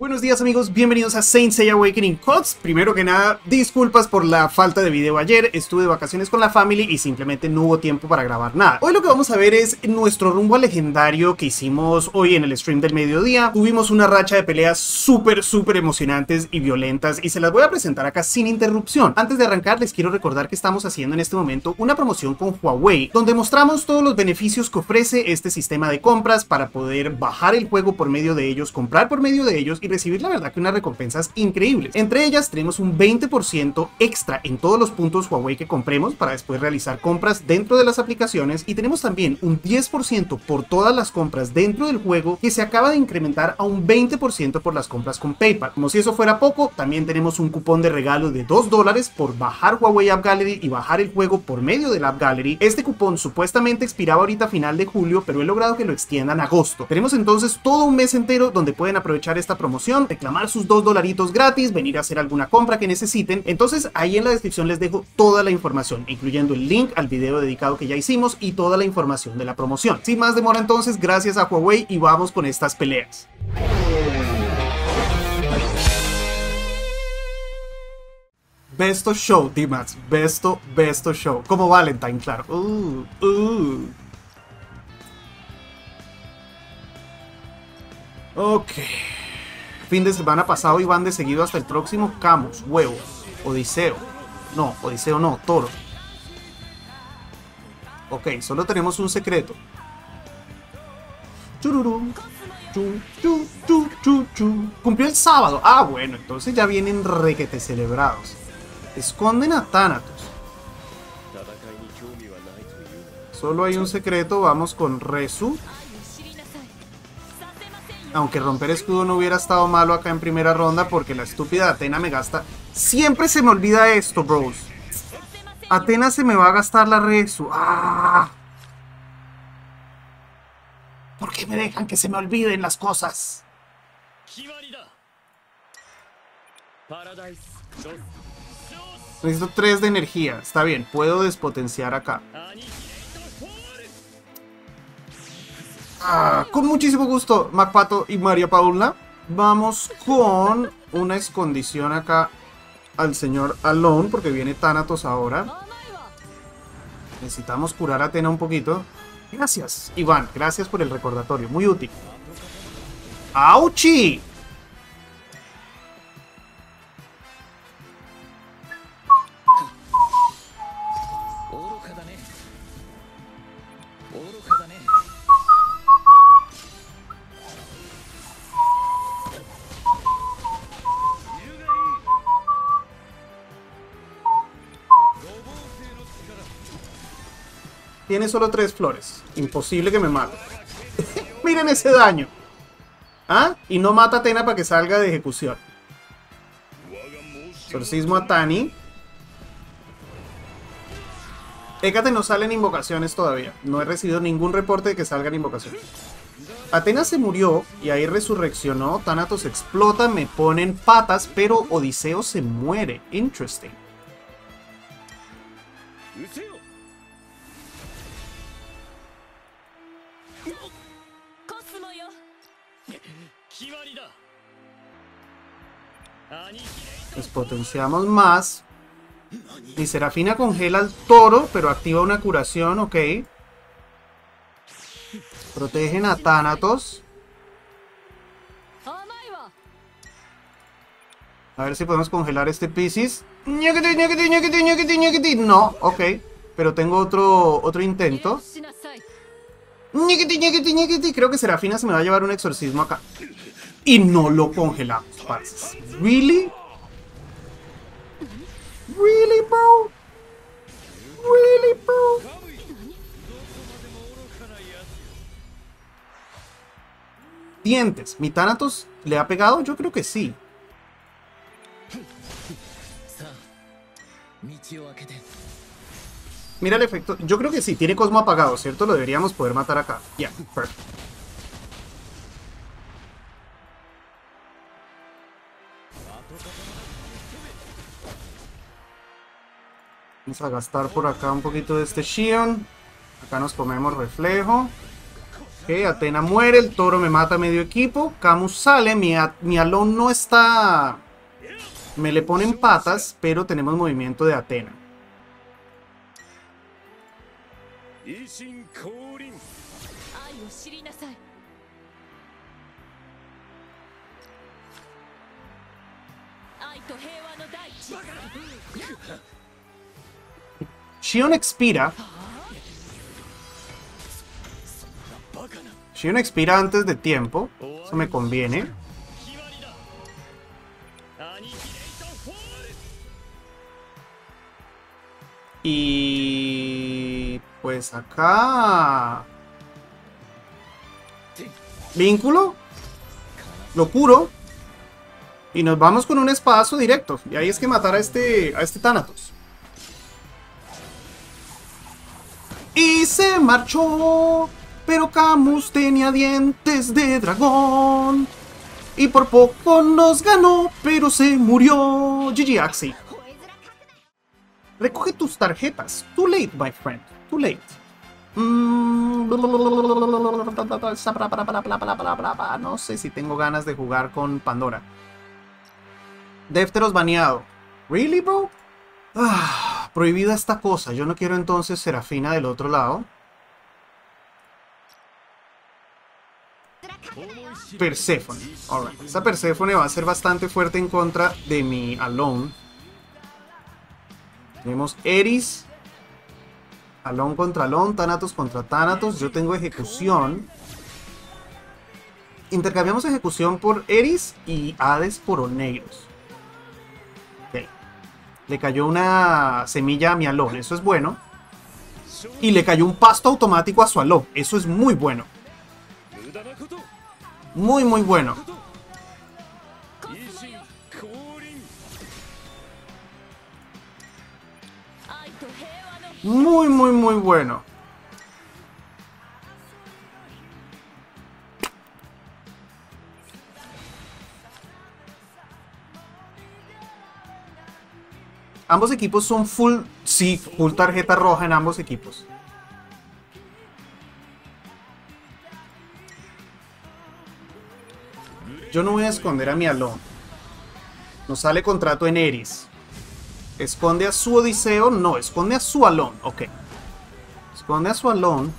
Buenos días amigos, bienvenidos a Saint Seiya Awakening Codes. Primero que nada, disculpas por la falta de video ayer, estuve de vacaciones con la family y simplemente no hubo tiempo para grabar nada. Hoy lo que vamos a ver es nuestro rumbo al legendario que hicimos hoy en el stream del mediodía. Tuvimos una racha de peleas súper emocionantes y violentas y se las voy a presentar acá sin interrupción. Antes de arrancar les quiero recordar que estamos haciendo en este momento una promoción con Huawei, donde mostramos todos los beneficios que ofrece este sistema de compras para poder bajar el juego por medio de ellos, comprar por medio de ellos y recibir la verdad que unas recompensas increíbles. Entre ellas tenemos un 20% extra en todos los puntos Huawei que compremos para después realizar compras dentro de las aplicaciones, y tenemos también un 10% por todas las compras dentro del juego que se acaba de incrementar a un 20% por las compras con PayPal. Como si eso fuera poco, también tenemos un cupón de regalo de $2 por bajar Huawei App Gallery y bajar el juego por medio de la App Gallery. Este cupón supuestamente expiraba ahorita a final de julio, pero he logrado que lo extiendan a agosto. Tenemos entonces todo un mes entero donde pueden aprovechar esta promoción, reclamar sus $2 gratis, venir a hacer alguna compra que necesiten. Entonces ahí en la descripción les dejo toda la información, incluyendo el link al video dedicado que ya hicimos y toda la información de la promoción. Sin más demora entonces, gracias a Huawei y vamos con estas peleas. Best of Show, D-Max, best of Show, como Valentine, claro. Ok. Fin de semana pasado y van de seguido hasta el próximo. Camus, huevo, Odiseo. No, Odiseo no, Toro. Ok, solo tenemos un secreto. Chururum, chu, chu, chu, chu, chu. Cumplió el sábado. Ah, bueno, entonces ya vienen requete celebrados. Esconden a Thanatos. Solo hay un secreto, vamos con Rezu. Aunque romper escudo no hubiera estado malo acá en primera ronda, porque la estúpida Atena me gasta. Siempre se me olvida esto, bros. Atena se me va a gastar la Rezu. ¡Ah! ¿Por qué me dejan que se me olviden las cosas? Necesito 3 de energía. Está bien, puedo despotenciar acá. Ah, con muchísimo gusto, MacPato y María Paula. Vamos con una escondición acá al señor Alone, porque viene Thanatos ahora. Necesitamos curar a Atena un poquito. Gracias, Iván, gracias por el recordatorio, muy útil. ¡Auchi! Tiene solo 3 flores. Imposible que me mate. Miren ese daño. ¿Ah? Y no mata a Atena para que salga de ejecución. Exorcismo a Tani. Hécate no salen invocaciones todavía. No he recibido ningún reporte de que salgan invocaciones. Atena se murió y ahí resurreccionó. Thanatos explota, me ponen patas, pero Odiseo se muere. Interesting. Nos potenciamos más. Y Serafina congela al toro, pero activa una curación, ok. Protegen a Thanatos. A ver si podemos congelar este Piscis. No, ok. Pero tengo otro intento. Creo que Serafina se me va a llevar un exorcismo acá. Y no lo congelamos, parce. ¿Really? ¿Really, bro? ¿Really, bro? Dientes. ¿Mi Thanatos le ha pegado? Yo creo que sí. Mira el efecto. Yo creo que sí. Tiene Cosmo apagado, ¿cierto? Lo deberíamos poder matar acá. Ya, yeah, perfecto. Vamos a gastar por acá un poquito de este Shion. Acá nos comemos reflejo. Ok, Atena muere, el toro me mata a medio equipo. Camus sale, mi Alon no está... Me le ponen patas, pero tenemos movimiento de Atena. Shion expira. Shion expira antes de tiempo. Eso me conviene. Y... pues acá... Vínculo. Lo curo. Y nos vamos con un espadazo directo. Y ahí es que matar a este Thanatos. Y se marchó. Pero Camus tenía dientes de dragón. Y por poco nos ganó. Pero se murió. GG Axie. Recoge tus tarjetas. Too late, my friend. Too late. No sé si tengo ganas de jugar con Pandora. Defteros baneado. ¿Really, bro? Ah, prohibida esta cosa. Yo no quiero entonces Serafina del otro lado. Perséfone. Alright. Esa Perséfone va a ser bastante fuerte en contra de mi Alon. Tenemos Eris. Alon contra Alon. Thanatos contra Thanatos. Yo tengo ejecución. Intercambiamos ejecución por Eris y Hades por Oneiros. Ok. Le cayó una semilla a mi Alon. Eso es bueno. Y le cayó un pasto automático a su Alon. Eso es muy bueno. Muy, muy bueno. Muy, muy, muy bueno. Ambos equipos son full... Sí, full tarjeta roja en ambos equipos. Yo no voy a esconder a mi Alon. Nos sale contrato en Eris. ¿Esconde a su Odiseo? No, esconde a su Alon. Ok. Esconde a su Alon.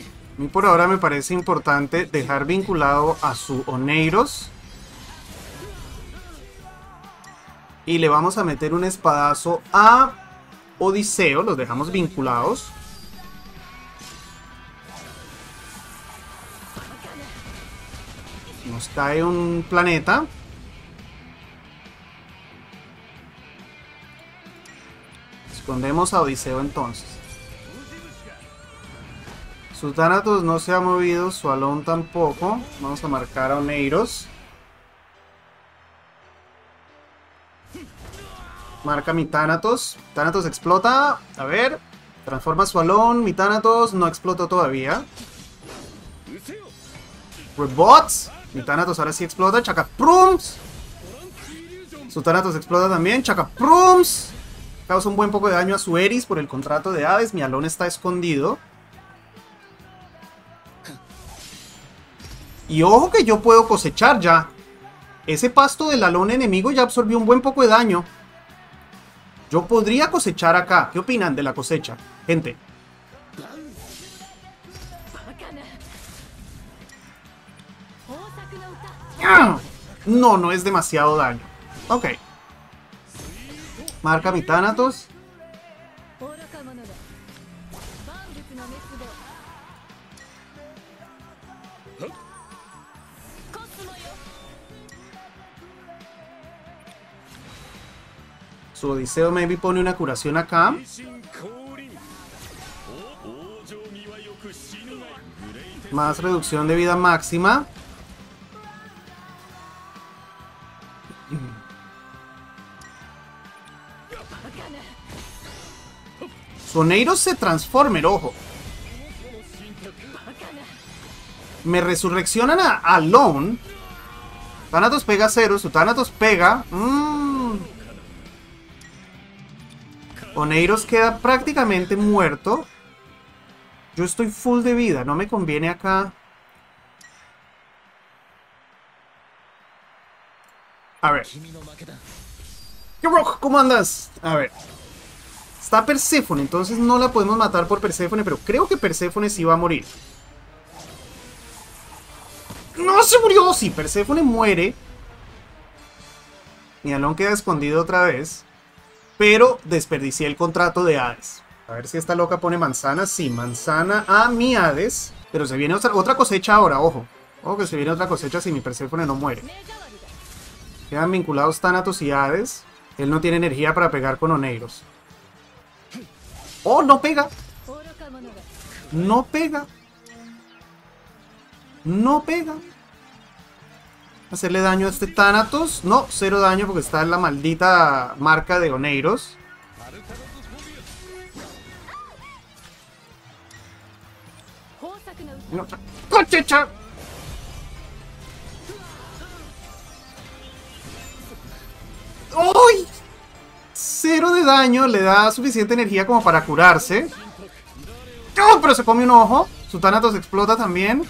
A mí por ahora me parece importante dejar vinculado a su Oneiros. Y le vamos a meter un espadazo a Odiseo. Los dejamos vinculados. Nos cae un planeta. Escondemos a Odiseo entonces. Su Thanatos no se ha movido, su Alon tampoco. Vamos a marcar a Oneiros. Marca mi Thanatos. Thanatos explota. A ver. Transforma su Alon. Mi Thanatos no explotó todavía. Rebots. Mi Thanatos ahora sí explota. Chacaprums. Su Thanatos explota también. Chacaprums. Causa un buen poco de daño a su Eris por el contrato de Hades. Mi Alon está escondido. Y ojo que yo puedo cosechar ya. Ese pasto del Alon enemigo ya absorbió un buen poco de daño. Yo podría cosechar acá. ¿Qué opinan de la cosecha, gente? No, no es demasiado daño. Ok. Marca mi Thanatos. Su Odiseo maybe pone una curación acá. Más reducción de vida máxima. Soneiros se transforma, el ojo. Me resurreccionan a Alon. Thanatos pega 0, su Thanatos pega. Oneiros queda prácticamente muerto. Yo estoy full de vida, no me conviene acá. A ver. ¿Qué rock? ¿Cómo andas? A ver. Está Perséfone, entonces no la podemos matar por Perséfone, pero creo que Perséfone sí va a morir. ¡No se murió! Sí, Perséfone muere. Mialón queda escondido otra vez. Pero desperdicié el contrato de Hades. A ver si esta loca pone manzana. Sí, manzana a mi Hades. Pero se viene otra cosecha ahora, ojo. Ojo que se viene otra cosecha si mi Perséfone no muere. Quedan vinculados Thanatos y Hades. Él no tiene energía para pegar con Oneiros. ¡Oh, no pega! No pega. No pega. Hacerle daño a este Thanatos. No, cero daño porque está en la maldita marca de Oneiros. No. ¡Cochecha! ¡Uy! Cero de daño, le da suficiente energía como para curarse. ¡Oh! Pero se come un ojo. Su Thanatos explota también.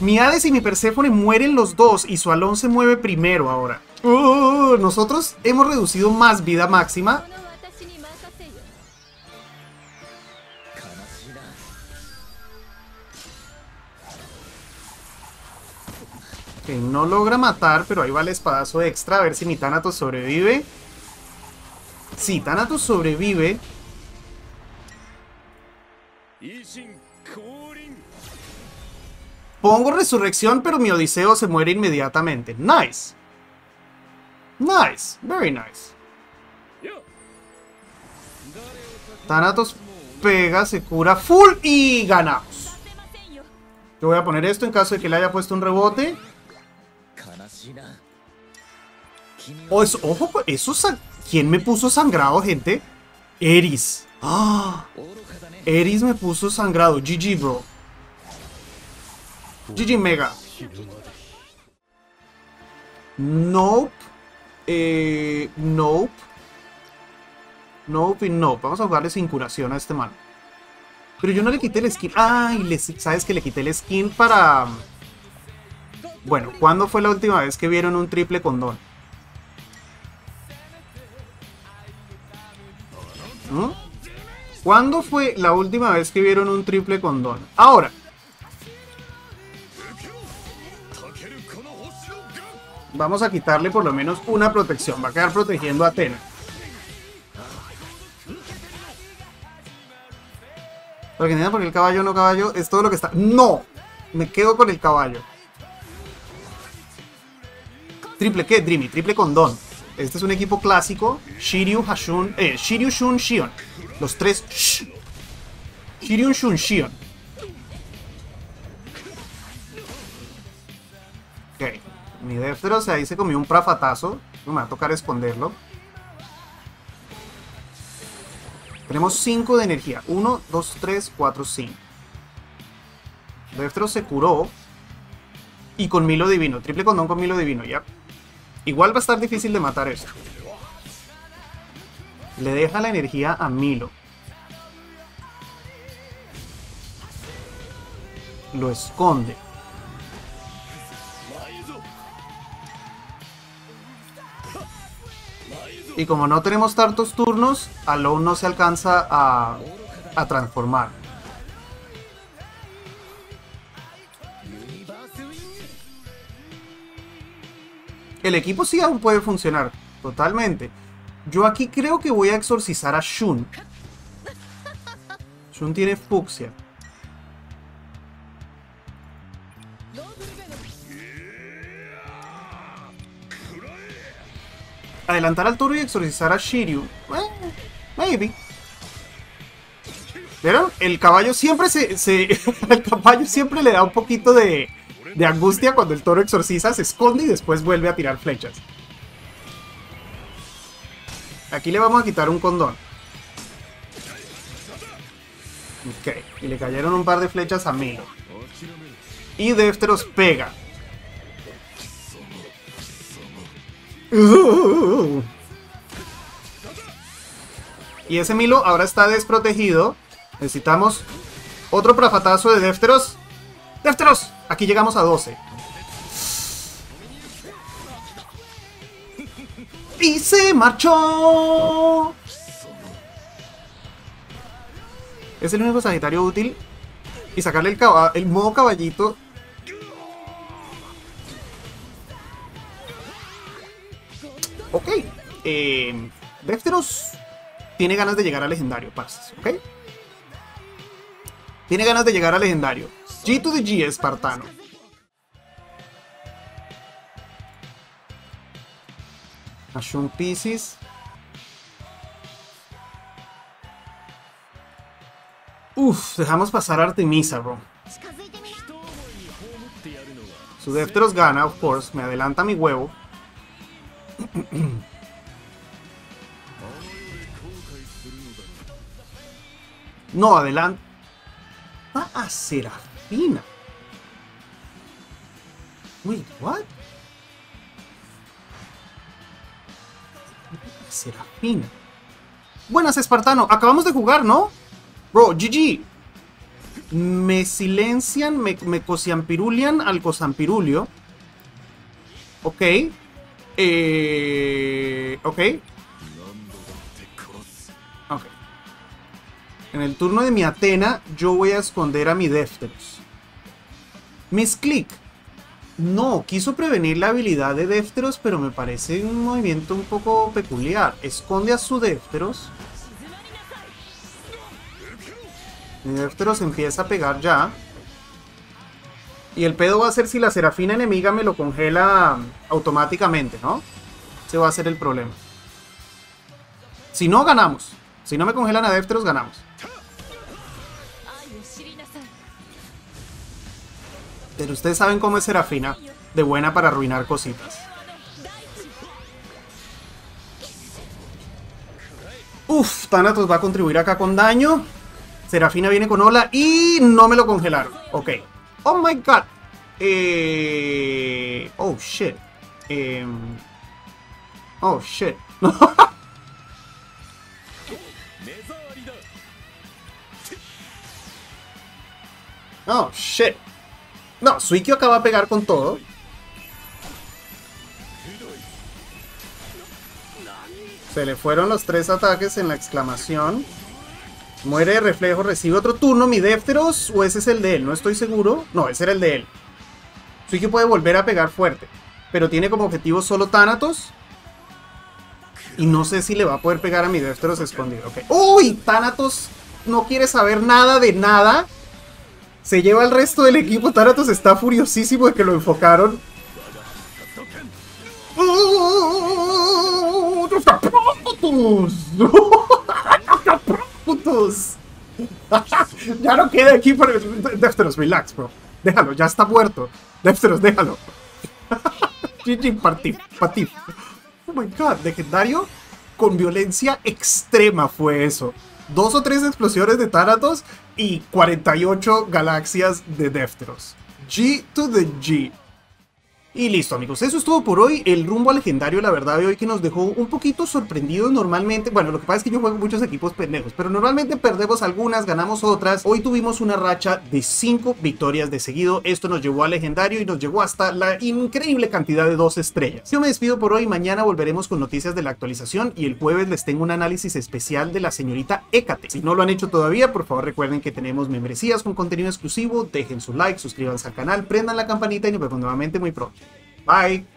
Mi Hades y mi Perséfone mueren los dos y su Alon se mueve primero ahora. Nosotros hemos reducido más vida máxima. Que okay, no logra matar, pero ahí va el espadazo extra. A ver si mi Thanatos sobrevive. Sí, Thanatos sobrevive. Pongo resurrección, pero mi Odiseo se muere inmediatamente. Nice. Nice. Very nice. Thanatos pega, se cura full y ganamos. Yo voy a poner esto en caso de que le haya puesto un rebote. Oh, eso, ojo, eso. ¿Quién me puso sangrado, gente? Eris. ¡Ah! Eris me puso sangrado. GG, bro. GG Mega. Nope. Nope. Nope y nope. Vamos a jugarle sin curación a este man. Pero yo no le quité el skin. Ay, ¿sabes que le quité el skin para...? Bueno, ¿cuándo fue la última vez que vieron un triple condón? ¿Cuándo fue la última vez que vieron un triple condón? Ahora. Vamos a quitarle por lo menos una protección. Va a quedar protegiendo a Athena. Porque entiendan por qué el caballo no caballo es todo lo que está... ¡No! Me quedo con el caballo. ¿Triple qué, Dreamy? Triple condón. Este es un equipo clásico. Shiryu, Hashun... Shiryu, Shun, Shion. Los tres... Shiryu, Shun, Shion. Ok. Mi Defteros ahí se comió un prafatazo. Me va a tocar esconderlo. Tenemos 5 de energía. 1, 2, 3, 4, 5. Defteros se curó. Y con Milo Divino. Triple condón con Milo Divino, ya. Igual va a estar difícil de matar esto. Le deja la energía a Milo. Lo esconde. Y como no tenemos tantos turnos, Alon no se alcanza a transformar. El equipo sí aún puede funcionar, totalmente. Yo aquí creo que voy a exorcizar a Shun. Shun tiene fucsia. Adelantar al toro y exorcizar a Shiryu. Bueno, maybe. ¿Vieron? El caballo siempre el caballo siempre le da un poquito de angustia cuando el toro exorciza, se esconde y después vuelve a tirar flechas. Aquí le vamos a quitar un condón. Ok, y le cayeron un par de flechas a Milo. Y Defteros pega. Y ese Milo ahora está desprotegido. Necesitamos Otro prafatazo de Defteros. ¡Defteros! Aquí llegamos a 12. ¡Y se marchó! Es el único Sagitario útil. Y sacarle el modo caballito. Ok. Defteros tiene ganas de llegar a legendario, parce. Ok. Tiene ganas de llegar a legendario. G to the G, espartano. Ashun Pisces. Uf, dejamos pasar a Artemisa, bro. Su Defteros gana, of course. Me adelanta mi huevo. No, adelanta a Serafina. Wait, what? Serafina. Buenas, espartano. Acabamos de jugar, ¿no? Bro, GG. Me silencian, me cosiampirulian al cosampirulio. Ok. Ok. Ok. En el turno de mi Atena, yo voy a esconder a mi Defteros. Misclick. No, quiso prevenir la habilidad de Defteros, pero me parece un movimiento un poco peculiar. Esconde a su Defteros. Mi Defteros empieza a pegar ya. Y el pedo va a ser si la Serafina enemiga me lo congela automáticamente, ¿no? Ese va a ser el problema. Si no, ganamos. Si no me congelan a Defteros, ganamos. Pero ustedes saben cómo es Serafina. De buena para arruinar cositas. Uf, Thanatos va a contribuir acá con daño. Serafina viene con ola y no me lo congelaron. Ok. Oh my god. Oh shit. Oh shit. Oh shit. No, Suikyo acaba de pegar con todo. Se le fueron los tres ataques en la exclamación. Muere de reflejo, recibe otro turno mi Defteros, o ese es el de él, no estoy seguro. No, ese era el de él. Suikyo puede volver a pegar fuerte, pero tiene como objetivo solo Thanatos. Y no sé si le va a poder pegar a mi Defteros escondido. Okay. ¡Uy! Thanatos no quiere saber nada de nada. Se lleva al resto del equipo. Thanatos está furiosísimo de que lo enfocaron. Putos. Ya no queda aquí para... Defteros, relax, bro. Déjalo, ya está muerto. Defteros, déjalo. GG, partif, patif. Oh my god, legendario con violencia extrema fue eso. 2 o 3 explosiones de Thanatos y 48 galaxias de Defteros. G to the G. Y listo, amigos, eso es todo por hoy. El rumbo al legendario, la verdad, de hoy que nos dejó un poquito sorprendidos normalmente. Bueno, lo que pasa es que yo juego muchos equipos pendejos, pero normalmente perdemos algunas, ganamos otras. Hoy tuvimos una racha de 5 victorias de seguido. Esto nos llevó al legendario y nos llevó hasta la increíble cantidad de 2 estrellas. Yo me despido por hoy. Mañana volveremos con noticias de la actualización y el jueves les tengo un análisis especial de la señorita Hécate. Si no lo han hecho todavía, por favor recuerden que tenemos membresías con contenido exclusivo. Dejen su like, suscríbanse al canal, prendan la campanita y nos vemos nuevamente muy pronto. Bye.